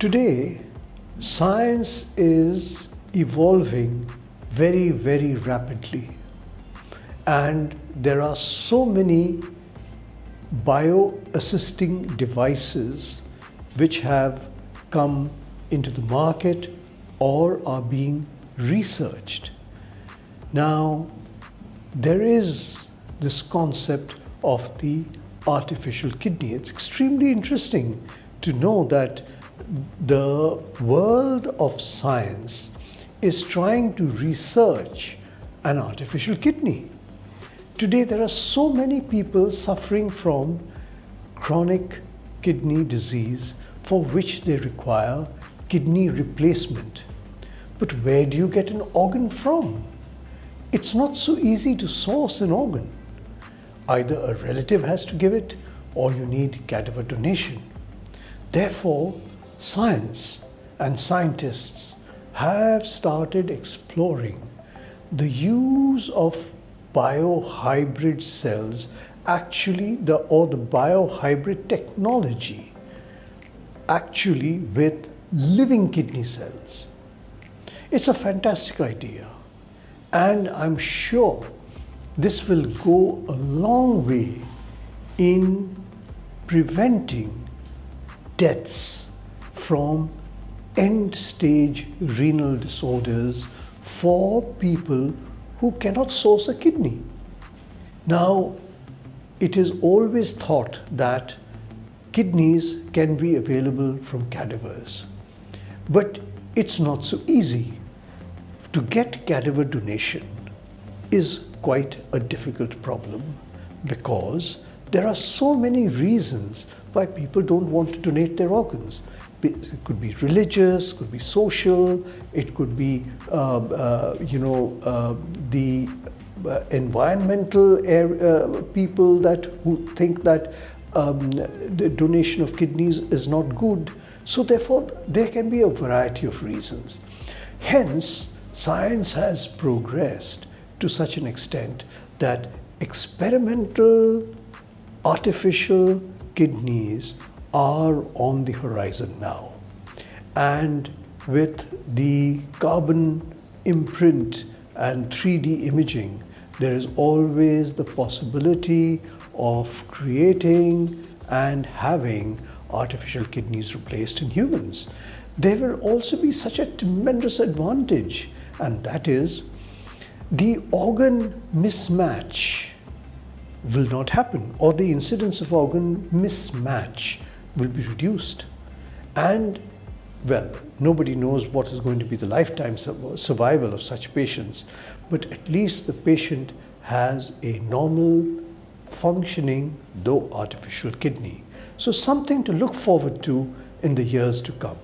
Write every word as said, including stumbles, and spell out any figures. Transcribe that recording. Today, science is evolving very, very rapidly, and there are so many bio-assisting devices which have come into the market or are being researched. Now, there is this concept of the artificial kidney. It's extremely interesting to know that the world of science is trying to research an artificial kidney. Today, there are so many people suffering from chronic kidney disease for which they require kidney replacement. But where do you get an organ from? It's not so easy to source an organ. Either a relative has to give it, or you need cadaver donation. Therefore, science and scientists have started exploring the use of biohybrid cells, actually the or the biohybrid technology, actually with living kidney cells. It's a fantastic idea, and I'm sure this will go a long way in preventing deaths from end-stage renal disorders for people who cannot source a kidney. Now, it is always thought that kidneys can be available from cadavers, but it's not so easy. To get cadaver donation is quite a difficult problem, because there are so many reasons why people don't want to donate their organs. It could be religious, could be social, it could be, uh, uh, you know, uh, the uh, environmental area, uh, people that who think that um, the donation of kidneys is not good. So therefore, there can be a variety of reasons. Hence, science has progressed to such an extent that experimental artificial kidneys are on the horizon now, and with the carbon imprint and three D imaging, there is always the possibility of creating and having artificial kidneys replaced in humans. There will also be such a tremendous advantage, and that is the organ mismatch will not happen, or the incidence of organ mismatch will be reduced. And, well, nobody knows what is going to be the lifetime survival of such patients, but at least the patient has a normal, functioning, though artificial kidney. So something to look forward to in the years to come.